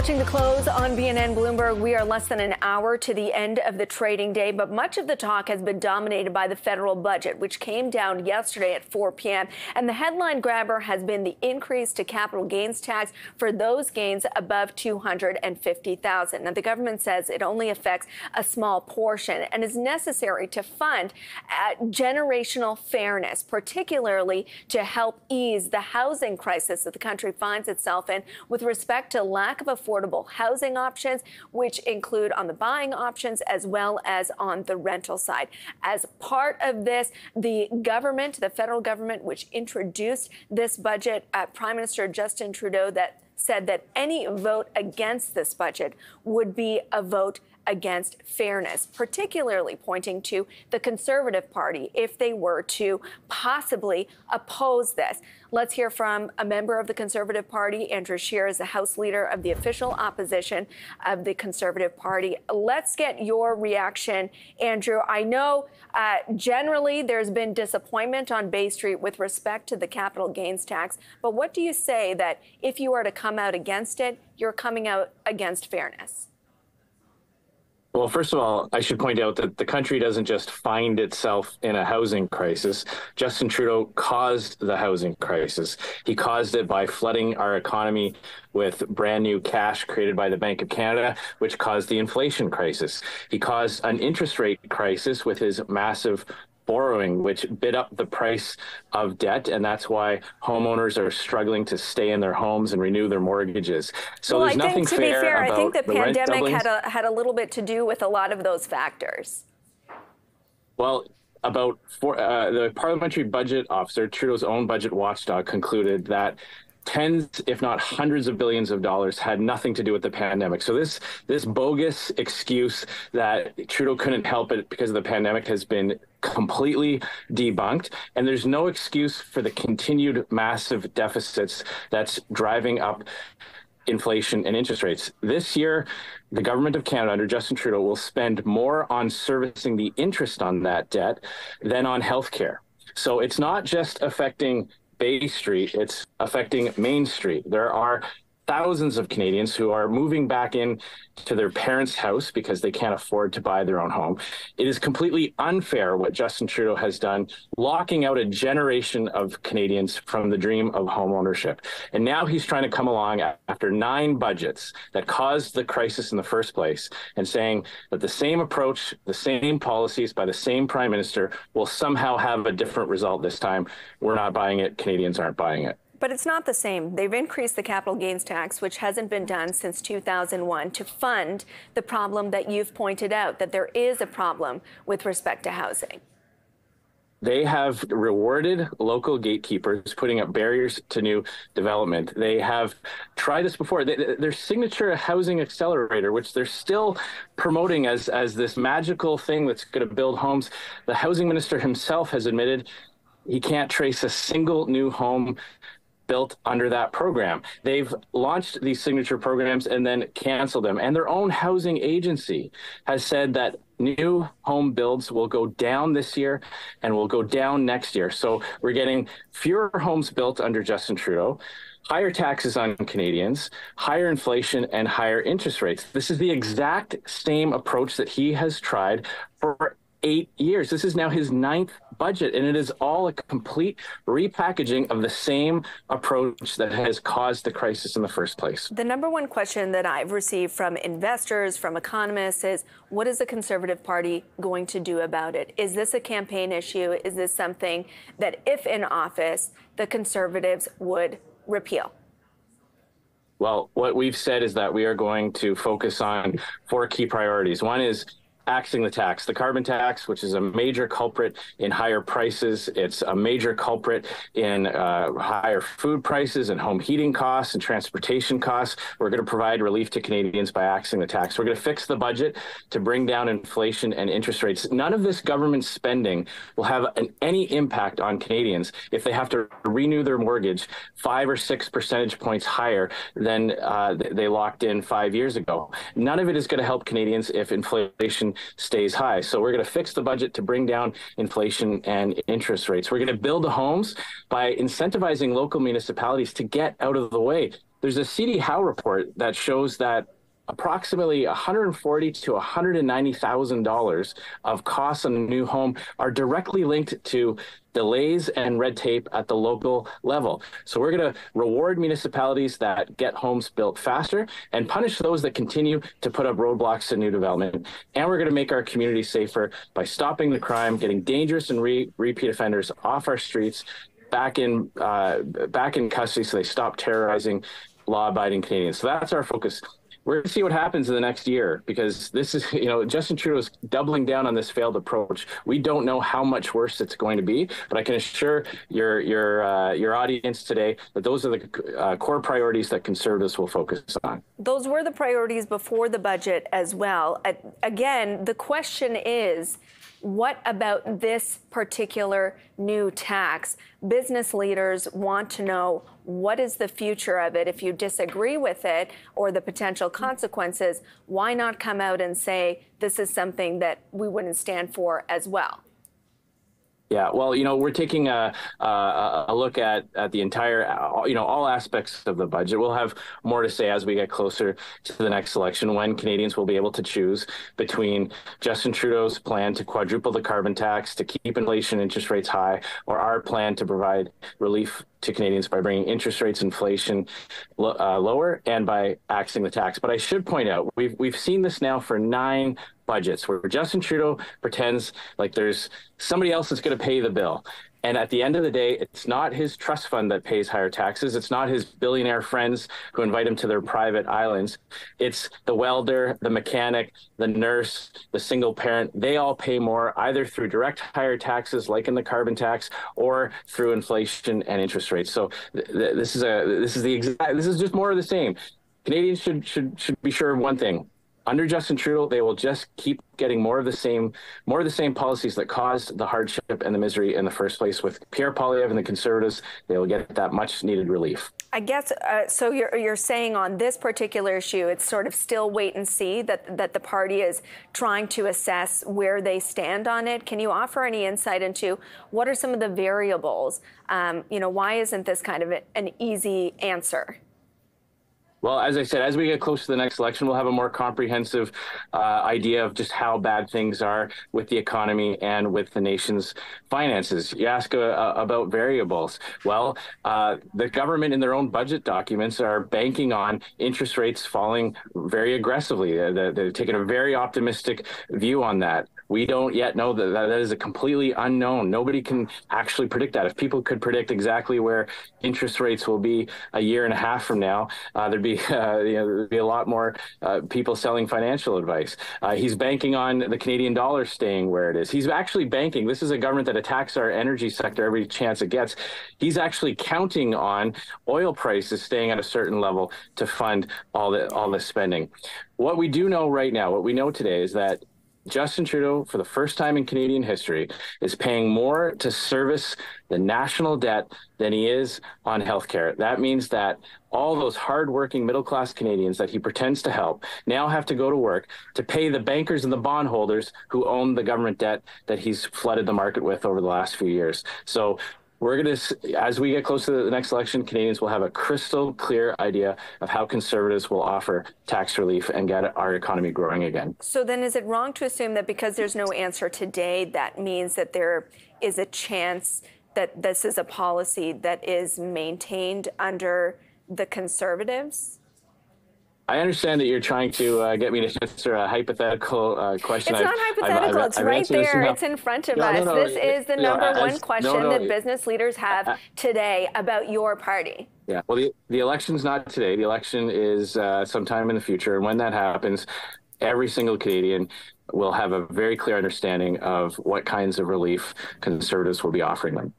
watching The Close on BNN Bloomberg. We are less than an hour to the end of the trading day, but much of the talk has been dominated by the federal budget, which came down yesterday at 4 p.m. And the headline grabber has been the increase to capital gains tax for those gains above $250,000. Now, the government says it only affects a small portion and is necessary to fund generational fairness, particularly to help ease the housing crisis that the country finds itself in with respect to lack of affordable housing options, which include on the buying options as well as on the rental side. As part of this, the government, the federal government, which introduced this budget, Prime Minister Justin Trudeau said that any vote against this budget would be a vote against fairness, particularly pointing to the Conservative Party if they were to possibly oppose this. Let's hear from a member of the Conservative Party. Andrew Scheer is the House Leader of the official opposition of the Conservative Party. Let's get your reaction, Andrew. I know generally there's been disappointment on Bay Street with respect to the capital gains tax, but what do you say that if you are to come out against it, you're coming out against fairness? Well, first of all, I should point out that the country doesn't just find itself in a housing crisis. Justin Trudeau caused the housing crisis. He caused it by flooding our economy with brand new cash created by the Bank of Canada, which caused the inflation crisis. He caused an interest rate crisis with his massive borrowing, which bid up the price of debt, and that's why homeowners are struggling to stay in their homes and renew their mortgages. So well, there's nothing fair. I think the pandemic had a little bit to do with a lot of those factors. Well, the Parliamentary Budget Officer, Trudeau's own budget watchdog, concluded that tens, if not hundreds of billions of dollars had nothing to do with the pandemic. So this bogus excuse that Trudeau couldn't help it because of the pandemic has been completely debunked, and there's no excuse for the continued massive deficits that's driving up inflation and interest rates. This year, the government of Canada under Justin Trudeau will spend more on servicing the interest on that debt than on healthcare. So it's not just affecting Bay Street, it's affecting Main Street. There are thousands of Canadians who are moving back in to their parents' house because they can't afford to buy their own home. It is completely unfair what Justin Trudeau has done, locking out a generation of Canadians from the dream of home ownership. And now he's trying to come along after 9 budgets that caused the crisis in the first place and saying that the same approach, the same policies by the same Prime Minister will somehow have a different result this time. We're not buying it. Canadians aren't buying it. But it's not the same. They've increased the capital gains tax, which hasn't been done since 2001, to fund the problem that you've pointed out, that there is a problem with respect to housing. They have rewarded local gatekeepers, putting up barriers to new development. They have tried this before. Their signature housing accelerator, which they're still promoting as this magical thing that's going to build homes, the housing minister himself has admitted he can't trace a single new home built under that program. They've launched these signature programs and then canceled them. And their own housing agency has said that new home builds will go down this year and will go down next year. So we're getting fewer homes built under Justin Trudeau, higher taxes on Canadians, higher inflation, and higher interest rates. This is the exact same approach that he has tried for 8 years. This is now his 9th budget, and it is all a complete repackaging of the same approach that has caused the crisis in the first place. The number one question that I've received from investors, from economists, is what is the Conservative Party going to do about it? Is this a campaign issue? Is this something that, if in office, the Conservatives would repeal? Well, what we've said is that we are going to focus on 4 key priorities. One is axing the tax, the carbon tax, which is a major culprit in higher prices. It's a major culprit in higher food prices and home heating costs and transportation costs. We're going to provide relief to Canadians by axing the tax. We're going to fix the budget to bring down inflation and interest rates. None of this government spending will have any impact on Canadians if they have to renew their mortgage 5 or 6 percentage points higher than they locked in 5 years ago. None of it is going to help Canadians if inflation stays high. So we're going to fix the budget to bring down inflation and interest rates. We're going to build the homes by incentivizing local municipalities to get out of the way. There's a CD Howe report that shows that approximately $140,000 to $190,000 of costs on a new home are directly linked to delays and red tape at the local level. So we're going to reward municipalities that get homes built faster and punish those that continue to put up roadblocks to new development. And we're going to make our community safer by stopping the crime, getting dangerous and repeat offenders off our streets, back in custody, so they stop terrorizing law-abiding Canadians. So that's our focus. We're going to see what happens in the next year, because this is, you know, Justin Trudeau is doubling down on this failed approach. We don't know how much worse it's going to be, but I can assure your audience today that those are the core priorities that Conservatives will focus on. Those were the priorities before the budget as well. Again, the question is, what about this particular new tax? Business leaders want to know, what is the future of it? If you disagree with it or the potential consequences, why not come out and say, this is something that we wouldn't stand for as well? Yeah, well, you know, we're taking a look at the entire, you know, all aspects of the budget. We'll have more to say as we get closer to the next election, when Canadians will be able to choose between Justin Trudeau's plan to quadruple the carbon tax to keep inflation interest rates high, or our plan to provide relief to Canadians by bringing interest rates, inflation lower, and by axing the tax. But I should point out, we've seen this now for 9 budgets where Justin Trudeau pretends like there's somebody else that's going to pay the bill. And at the end of the day, it's not his trust fund that pays higher taxes. It's not his billionaire friends who invite him to their private islands. It's the welder, the mechanic, the nurse, the single parent. They all pay more, either through direct higher taxes, like in the carbon tax, or through inflation and interest rates. So this is just more of the same. Canadians should be sure of one thing. Under Justin Trudeau, they will just keep getting more of the same policies that caused the hardship and the misery in the first place. With Pierre Poilievre and the Conservatives, they will get that much needed relief. I guess, so you're saying on this particular issue, it's sort of still wait and see, that the party is trying to assess where they stand on it. Can you offer any insight into what are some of the variables? You know, why isn't this kind of an easy answer? Well, as I said, as we get close to the next election, we'll have a more comprehensive idea of just how bad things are with the economy and with the nation's finances. You ask about variables. Well, the government in their own budget documents are banking on interest rates falling very aggressively. They've taken a very optimistic view on that. We don't yet know that is a completely unknown. Nobody can actually predict that. If people could predict exactly where interest rates will be a year and a half from now, there'd be a lot more people selling financial advice. He's banking on the Canadian dollar staying where it is. He's actually banking. This is a government that attacks our energy sector every chance it gets. He's actually counting on oil prices staying at a certain level to fund all the spending. What we do know right now, what we know today, is that Justin Trudeau, for the first time in Canadian history, is paying more to service the national debt than he is on healthcare. That means that all those hardworking middle-class Canadians that he pretends to help now have to go to work to pay the bankers and the bondholders who own the government debt that he's flooded the market with over the last few years. So we're going to, as we get close to the next election, Canadians will have a crystal clear idea of how Conservatives will offer tax relief and get our economy growing again. So then is it wrong to assume that because there's no answer today, that means that there is a chance that this is a policy that is maintained under the Conservatives? I understand that you're trying to get me to answer a hypothetical question. It's not hypothetical. It's right there. It's in front of us. This is the number one question that business leaders have today about your party. Yeah. Well, the election's not today. The election is sometime in the future. And when that happens, every single Canadian will have a very clear understanding of what kinds of relief Conservatives will be offering them.